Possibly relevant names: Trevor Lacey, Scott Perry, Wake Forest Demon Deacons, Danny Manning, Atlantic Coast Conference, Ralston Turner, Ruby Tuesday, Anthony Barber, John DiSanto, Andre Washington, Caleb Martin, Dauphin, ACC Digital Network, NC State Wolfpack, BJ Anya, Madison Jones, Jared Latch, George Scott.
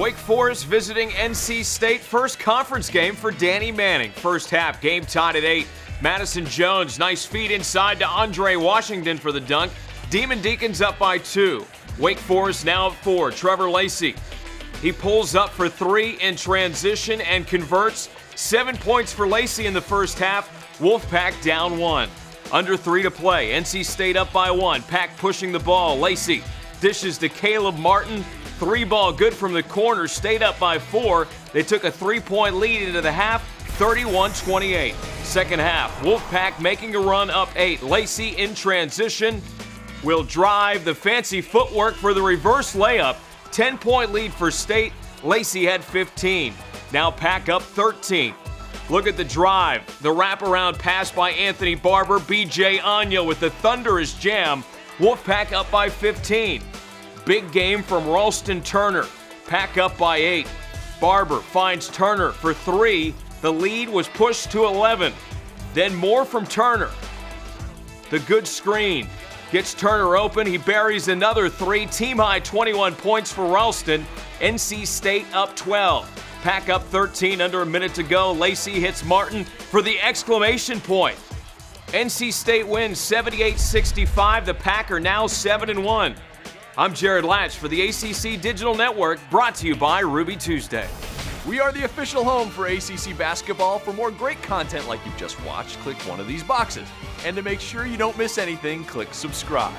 Wake Forest visiting NC State. First conference game for Danny Manning. First half, game tied at 8. Madison Jones, nice feed inside to Andre Washington for the dunk. Demon Deacons up by 2. Wake Forest now at 4. Trevor Lacey, he pulls up for 3 in transition and converts. 7 points for Lacey in the first half. Wolfpack down 1. Under 3 to play. NC State up by 1. Pack pushing the ball. Lacey dishes to Caleb Martin. 3-ball good from the corner. Stayed up by 4. They took a 3-point lead into the half, 31-28. Second half, Wolfpack making a run up 8. Lacey in transition will drive, the fancy footwork for the reverse layup. 10-point lead for State. Lacey had 15. Now Pack up 13. Look at the drive. The wraparound pass by Anthony Barber. BJ Anya with the thunderous jam. Wolfpack up by 15. Big game from Ralston Turner. Pack up by 8. Barber finds Turner for 3. The lead was pushed to 11. Then more from Turner. The good screen gets Turner open. He buries another 3. Team high 21 points for Ralston. NC State up 12. Pack up 13, under a minute to go. Lacey hits Martin for the exclamation point. NC State wins 78-65. The Pack are now 7-1. I'm Jared Latch for the ACC Digital Network, brought to you by Ruby Tuesday. We are the official home for ACC basketball. For more great content like you've just watched, click one of these boxes. And to make sure you don't miss anything, click subscribe.